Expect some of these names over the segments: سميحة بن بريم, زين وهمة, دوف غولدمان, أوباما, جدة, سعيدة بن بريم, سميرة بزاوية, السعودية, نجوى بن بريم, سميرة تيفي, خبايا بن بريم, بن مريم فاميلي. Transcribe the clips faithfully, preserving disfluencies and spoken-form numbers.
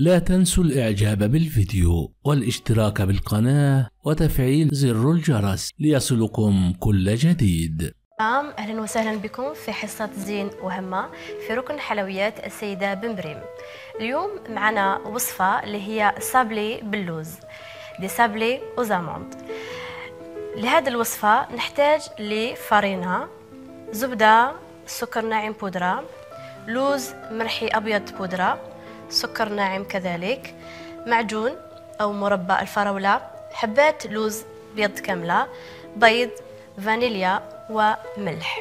لا تنسوا الإعجاب بالفيديو والاشتراك بالقناة وتفعيل زر الجرس ليصلكم كل جديد. نعم، أهلا وسهلا بكم في حصة زين وهمة في ركن حلويات السيدة بن بريم. اليوم معنا وصفة اللي هي سابلي باللوز، دي سابلي وزاموند. لهذه الوصفة نحتاج لفرينة، زبدة، سكر ناعم بودرة، لوز مرحي أبيض بودرة، سكر ناعم كذلك، معجون أو مربى الفراولة، حبات لوز بيض كاملة، بيض، فانيليا وملح.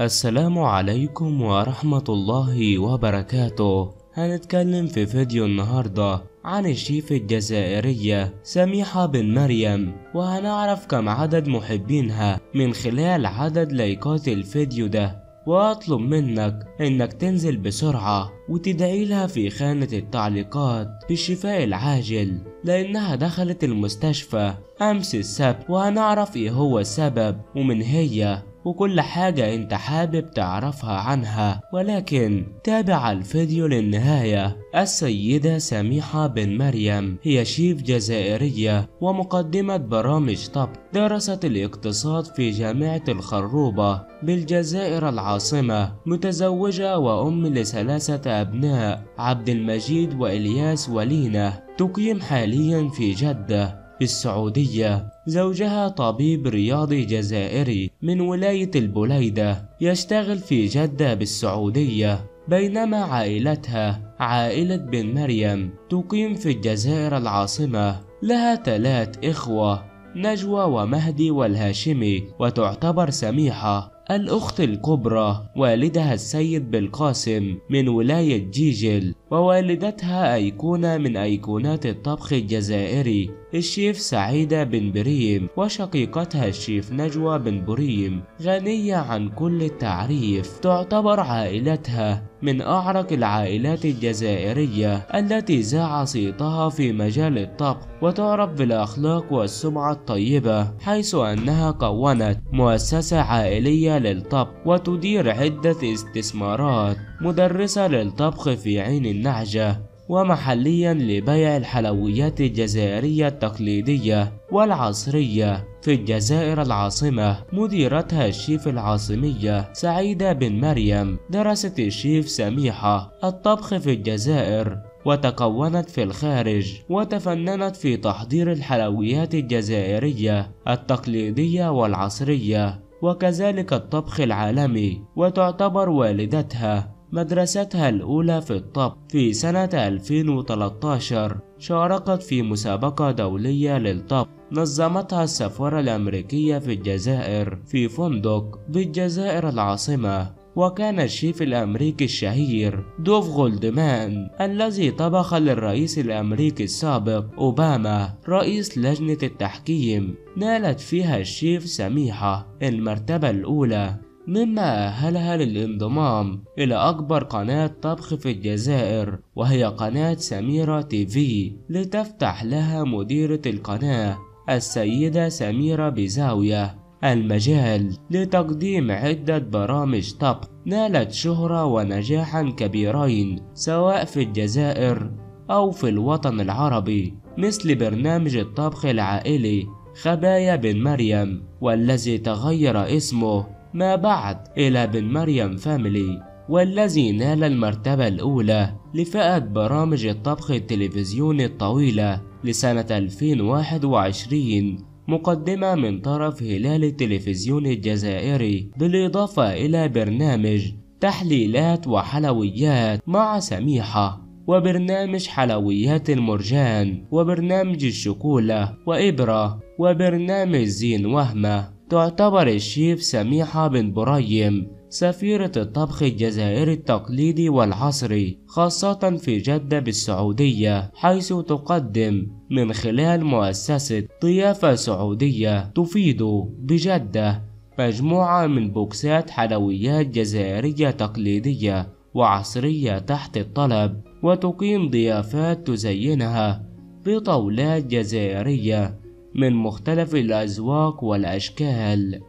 السلام عليكم ورحمة الله وبركاته. هنتكلم في فيديو النهاردة عن الشيف الجزائرية سميحة بن مريم، وهنعرف كم عدد محبينها من خلال عدد لايكات الفيديو ده. وأطلب منك إنك تنزل بسرعة وتدعي لها في خانة التعليقات بالشفاء العاجل، لأنها دخلت المستشفى أمس السبت، وهنعرف إيه هو السبب ومن هي وكل حاجة انت حابب تعرفها عنها، ولكن تابع الفيديو للنهاية. السيدة سميحة بن مريم هي شيف جزائرية ومقدمة برامج طبخ، درست الاقتصاد في جامعة الخروبة بالجزائر العاصمة، متزوجة وأم لثلاثة أبناء، عبد المجيد وإلياس ولينا. تقيم حاليا في جدة بالسعودية. زوجها طبيب رياضي جزائري من ولاية البليدة، يشتغل في جدة بالسعودية، بينما عائلتها عائلة بن مريم تقيم في الجزائر العاصمة. لها ثلاث إخوة، نجوى ومهدي والهاشمي، وتعتبر سميحة الأخت الكبرى والدها السيد بالقاسم من ولاية جيجل، ووالدتها أيقونة من أيقونات الطبخ الجزائري الشيف سعيدة بن بريم، وشقيقتها الشيف نجوى بن بريم غنية عن كل التعريف. تعتبر عائلتها من أعرق العائلات الجزائرية التي زاع صيتها في مجال الطبخ، وتعرف بالأخلاق والسمعة الطيبة، حيث أنها كونت مؤسسة عائلية للطبخ وتدير عدة استثمارات، مدرسة للطبخ في عين النعجة، ومحليا لبيع الحلويات الجزائرية التقليدية والعصرية في الجزائر العاصمة. مديرتها الشيف العاصمية سعيدة بن مريم. درست الشيف سميحة الطبخ في الجزائر وتكونت في الخارج، وتفننت في تحضير الحلويات الجزائرية التقليدية والعصرية، وكذلك الطبخ العالمي. وتعتبر والدتها مدرستها الأولى في الطبخ. في سنة ألفين وثلاثة عشر شاركت في مسابقة دولية للطبخ نظمتها السفارة الأمريكية في الجزائر في فندق بالجزائر العاصمة، وكان الشيف الأمريكي الشهير دوف غولدمان الذي طبخ للرئيس الأمريكي السابق أوباما رئيس لجنة التحكيم. نالت فيها الشيف سميحة المرتبة الأولى، مما أهلها للانضمام إلى أكبر قناة طبخ في الجزائر، وهي قناة سميرة تيفي، لتفتح لها مديرة القناة السيدة سميرة بزاوية المجال لتقديم عدة برامج طبخ. نالت شهرة ونجاحا كبيرين سواء في الجزائر أو في الوطن العربي، مثل برنامج الطبخ العائلي خبايا بن مريم، والذي تغير اسمه ما بعد إلى بن مريم فاميلي، والذي نال المرتبة الأولى لفئة برامج الطبخ التلفزيوني الطويلة لسنة ألفين وواحد وعشرين، مقدمة من طرف هلال التلفزيون الجزائري، بالإضافة إلى برنامج تحليلات وحلويات مع سميحة، وبرنامج حلويات المرجان، وبرنامج الشوكولة وإبرة، وبرنامج زين وهمة. تعتبر الشيف سميحة بن بريم سفيرة الطبخ الجزائري التقليدي والعصري، خاصة في جدة بالسعودية، حيث تقدم من خلال مؤسسة ضيافة سعودية تفيد بجدة مجموعة من بوكسات حلويات جزائرية تقليدية وعصرية تحت الطلب، وتقيم ضيافات تزينها بطاولات جزائرية من مختلف الأذواق والأشكال.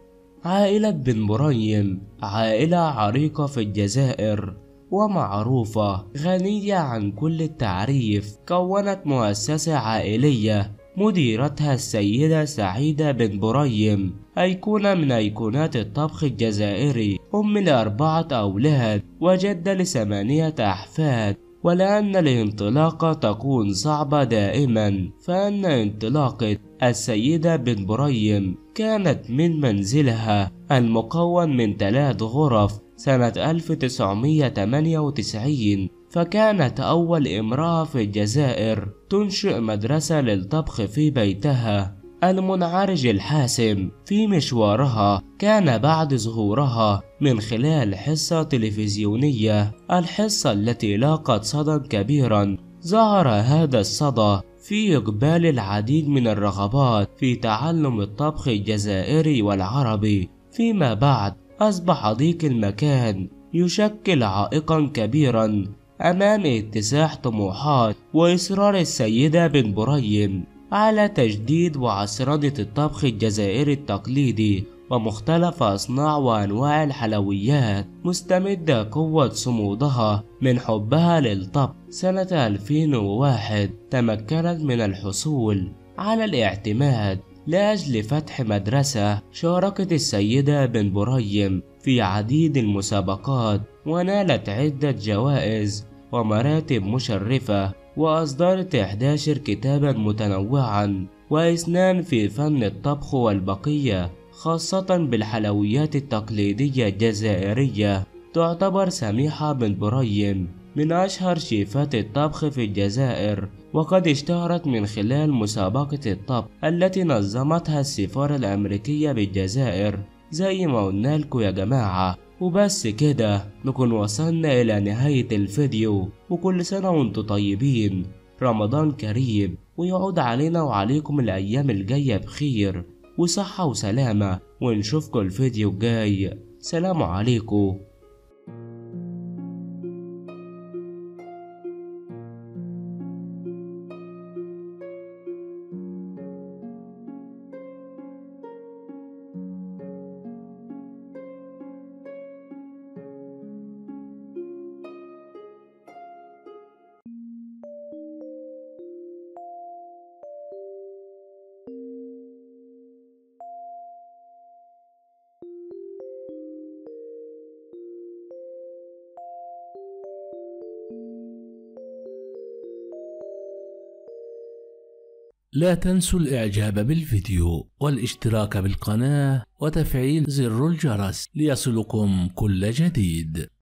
عائلة بن بريم عائلة عريقة في الجزائر ومعروفة غنية عن كل التعريف. كونت مؤسسة عائلية مديرتها السيدة سعيدة بن بريم، أيقونة من أيقونات الطبخ الجزائري، أم لأربعة أولاد وجدة لثمانية أحفاد. ولأن الانطلاقة تكون صعبة دائما، فأن انطلاقة السيدة بن بريم كانت من منزلها المكون من ثلاث غرف سنة ألف وتسعمئة وثمانية وتسعين، فكانت أول امرأة في الجزائر تنشئ مدرسة للطبخ في بيتها المنعرج الحاسم. في مشوارها كان بعد ظهورها من خلال حصة تلفزيونية، الحصة التي لاقت صدى كبيرا. ظهر هذا الصدى في إقبال العديد من الرغبات في تعلم الطبخ الجزائري والعربي. فيما بعد أصبح ضيق المكان يشكل عائقا كبيرا أمام اتساع طموحات وإصرار السيدة بن بريم على تجديد وعصرنة الطبخ الجزائري التقليدي ومختلف أصناع وأنواع الحلويات، مستمدة قوة صمودها من حبها للطبخ. سنة ألفين وواحد تمكنت من الحصول على الاعتماد لأجل فتح مدرسة. شاركت السيدة بن بريم في عديد المسابقات ونالت عدة جوائز ومراتب مشرفة، وأصدرت إحدى عشر كتابا متنوعا واثنان في فن الطبخ والبقية خاصة بالحلويات التقليدية الجزائرية. تعتبر سميحة بن بريم من أشهر شيفات الطبخ في الجزائر، وقد اشتهرت من خلال مسابقة الطبخ التي نظمتها السفارة الأمريكية بالجزائر. زي ما قلنا لكم يا جماعة، وبس كده نكون وصلنا إلى نهاية الفيديو. وكل سنة وانتم طيبين، رمضان كريم، ويعود علينا وعليكم الأيام الجاية بخير وصحة وسلامة، ونشوفكم الفيديو الجاي. سلام عليكم. لا تنسوا الاعجاب بالفيديو والاشتراك بالقناة وتفعيل زر الجرس ليصلكم كل جديد.